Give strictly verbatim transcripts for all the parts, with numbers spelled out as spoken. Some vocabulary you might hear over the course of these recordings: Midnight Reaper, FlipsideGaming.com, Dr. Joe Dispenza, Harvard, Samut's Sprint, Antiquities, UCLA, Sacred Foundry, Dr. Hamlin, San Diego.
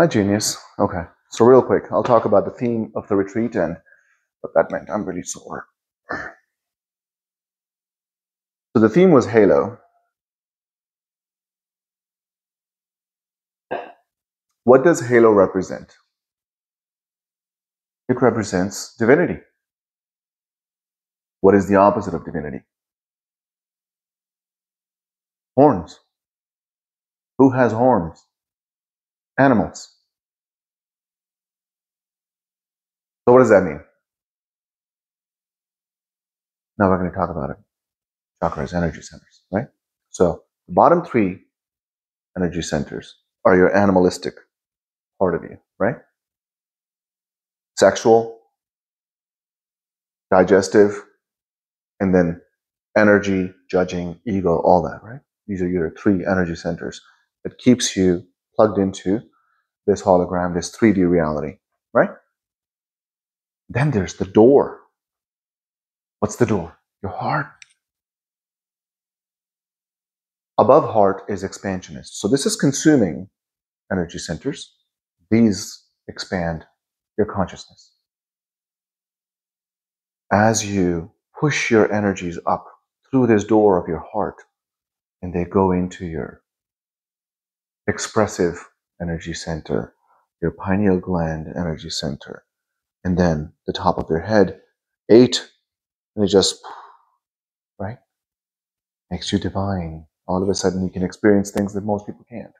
Hi, genius. Okay, so real quick, I'll talk about the theme of the retreat and what that meant. I'm really sore. So the theme was Halo. What does Halo represent? It represents divinity. What is the opposite of divinity? Horns. Who has horns? Animals. So what does that mean? Now we're going to talk about it. Chakras, energy centers, right? So the bottom three energy centers are your animalistic part of you, right? Sexual, digestive, and then energy, judging, ego, all that, right? These are your three energy centers that keeps you plugged into this hologram, this three D reality, right? Then there's the door. What's the door? Your heart. Above heart is expansionist. So this is consuming energy centers. These expand your consciousness. As you push your energies up through this door of your heart, and they go into your expressive energy center, your pineal gland energy center, and then the top of your head, eight, and it just, right? Makes you divine. All of a sudden, you can experience things that most people can't.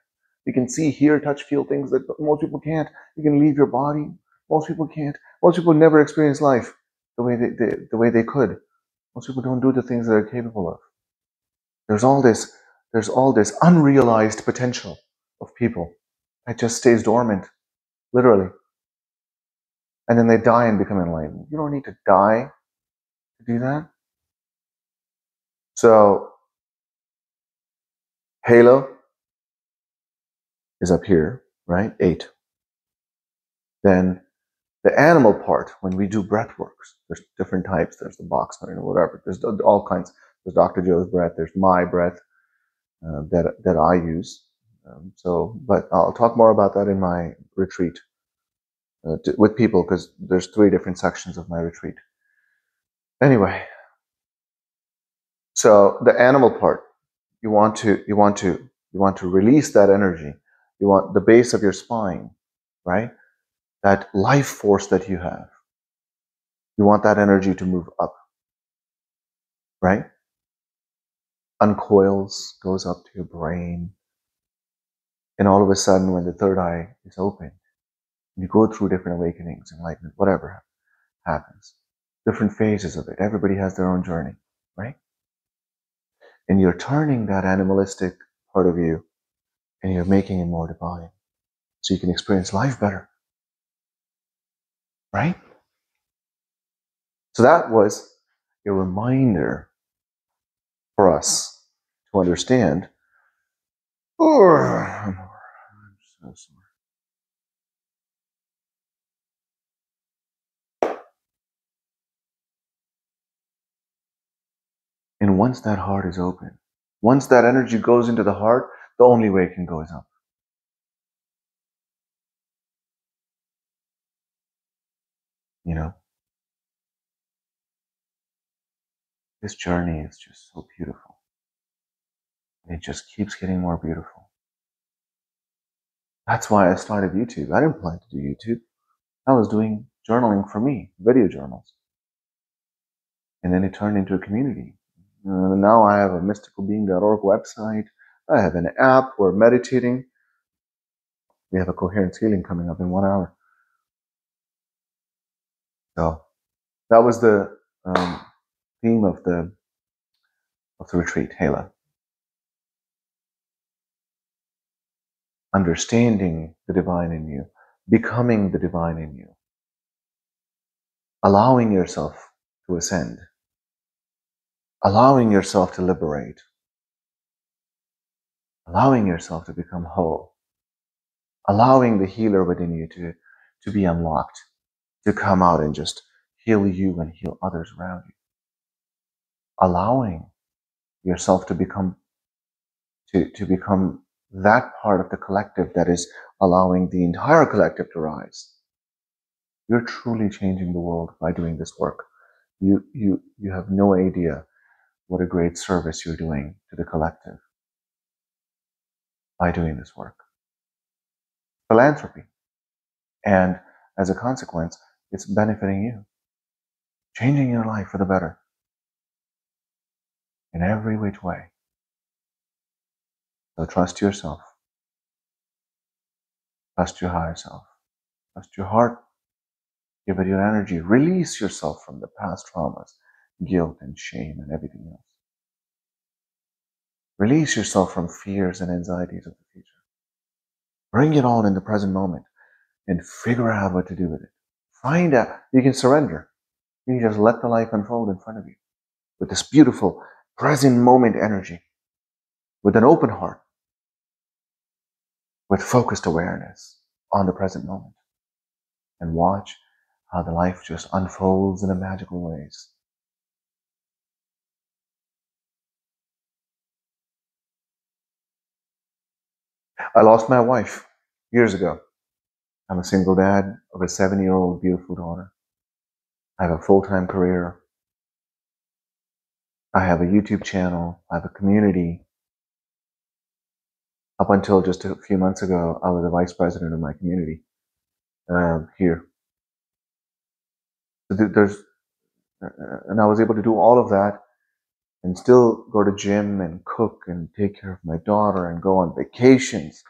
You can see, hear, touch, feel things that most people can't. You can leave your body. Most people can't. Most people never experience life the way they, they, the way they could. Most people don't do the things that they're capable of. There's all this, there's all this unrealized potential of people that just stays dormant, literally. And then they die and become enlightened. You don't need to die to do that. So, Halo is up here, right? Eight. Then the animal part, when we do breath works, there's different types. There's the box, you know, whatever. There's all kinds. There's Doctor Joe's breath. There's my breath uh, that that I use. Um, so, but I'll talk more about that in my retreat uh, to, with people, because there's three different sections of my retreat. Anyway, so the animal part. You want to, you want to, you want to release that energy. You want the base of your spine, right? That life force that you have. You want that energy to move up, right? Uncoils, goes up to your brain. And all of a sudden, when the third eye is open, you go through different awakenings, enlightenment, whatever happens. Different phases of it. Everybody has their own journey, right? And you're turning that animalistic part of you, and you're making it more divine, so you can experience life better, right? So that was a reminder for us to understand. Oh, I'm so sorry. And once that heart is open, once that energy goes into the heart, the only way it can go is up. You know? This journey is just so beautiful. It just keeps getting more beautiful. That's why I started YouTube. I didn't plan to do YouTube. I was doing journaling for me, video journals. And then it turned into a community. And now I have a mystical being dot org website. I have an app. We're meditating. We have a coherence healing coming up in one hour. So that was the um, theme of the of the retreat, Halo. Understanding the divine in you, becoming the divine in you, allowing yourself to ascend, allowing yourself to liberate, allowing yourself to become whole, allowing the healer within you to, to be unlocked, to come out and just heal you and heal others around you. Allowing yourself to become, to, to become that part of the collective that is allowing the entire collective to rise, you're truly changing the world by doing this work. You, you, you have no idea what a great service you're doing to the collective by doing this work. Philanthropy. And as a consequence, it's benefiting you, changing your life for the better in every which way. So trust yourself, trust your higher self, trust your heart, give it your energy, release yourself from the past traumas, guilt and shame and everything else. Release yourself from fears and anxieties of the future. Bring it all in the present moment and figure out what to do with it. Find out, you can surrender. You can just let the life unfold in front of you with this beautiful present moment energy, with an open heart, with focused awareness on the present moment, and watch how the life just unfolds in a magical ways. I lost my wife years ago. I'm a single dad of a seven-year-old beautiful daughter. I have a full-time career. I have a YouTube channel. I have a community. Up until just a few months ago, I was the vice president of my community uh, here. There's, and I was able to do all of that and still go to gym and cook and take care of my daughter and go on vacations,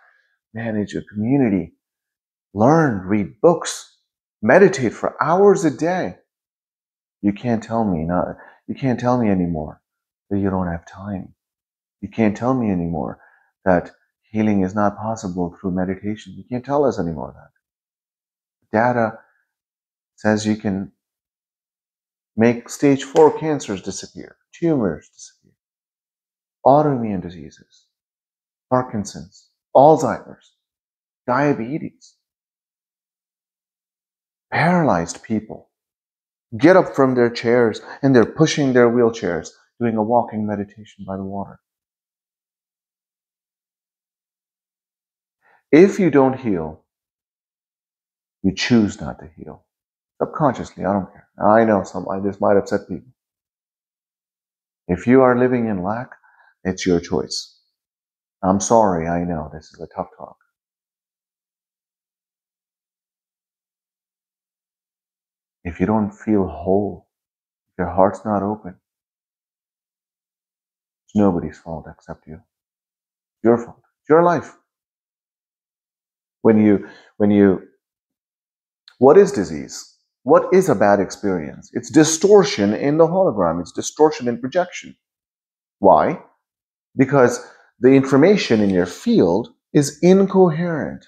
manage a community, learn, read books, meditate for hours a day. You can't tell me not, you can't tell me anymore that you don't have time. You can't tell me anymore that healing is not possible through meditation. You can't tell us anymore that. Data says you can make stage four cancers disappear, tumors disappear, autoimmune diseases, Parkinson's, Alzheimer's, diabetes, paralyzed people get up from their chairs and they're pushing their wheelchairs, doing a walking meditation by the water. If you don't heal, you choose not to heal. Subconsciously, I don't care. I know some, this might upset people. If you are living in lack, it's your choice. I'm sorry, I know this is a tough talk. If you don't feel whole, if your heart's not open, it's nobody's fault except you. It's your fault. It's your life. When you, when you, what is disease? What is a bad experience? It's distortion in the hologram. It's distortion in projection. Why? Because the information in your field is incoherent.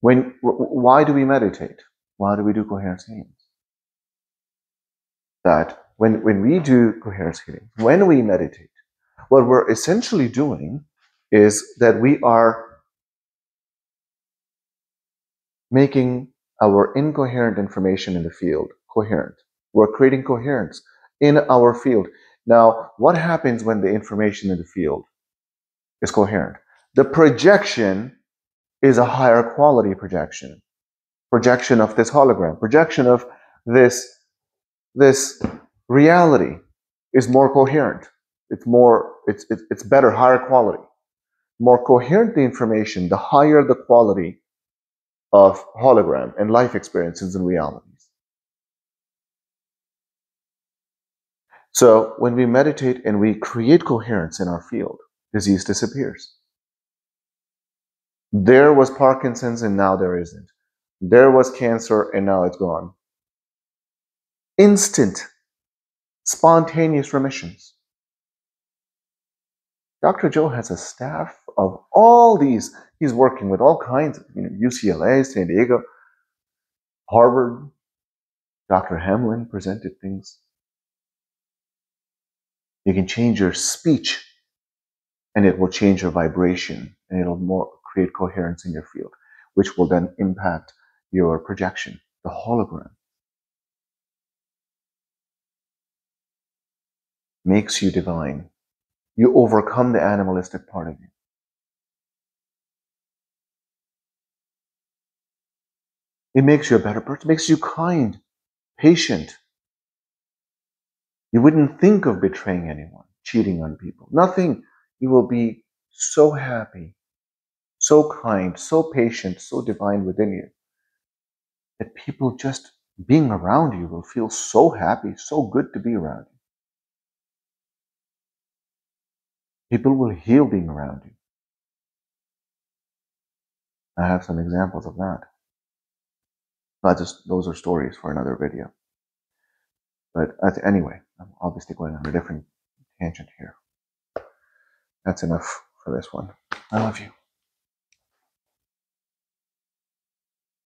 When, why do we meditate? Why do we do coherence healings? That when, when we do coherence healing, when we meditate, what we're essentially doing is that we are making our incoherent information in the field coherent. We're creating coherence in our field. Now, what happens when the information in the field is coherent? The projection is a higher quality projection. Projection of this hologram, projection of this, this reality is more coherent. It's more, it's, it's, it's better, higher quality. More coherent the information, the higher the quality of hologram and life experiences and realities. So when we meditate and we create coherence in our field, disease disappears. There was Parkinson's and now there isn't. There was cancer and now it's gone. Instant, spontaneous remissions. Doctor Joe has a staff of all these. He's working with all kinds of, you know, U C L A, San Diego, Harvard. Doctor Hamlin presented things. You can change your speech and it will change your vibration and it'll more create coherence in your field, which will then impact your projection, the hologram. Makes you divine. You overcome the animalistic part of you. It makes you a better person. It makes you kind, patient. You wouldn't think of betraying anyone, cheating on people. Nothing. You will be so happy, so kind, so patient, so divine within you that people just being around you will feel so happy, so good to be around you. People will heal being around you. I have some examples of that. Not just those are stories for another video. But anyway, I'm obviously going on a different tangent here. That's enough for this one. I love you.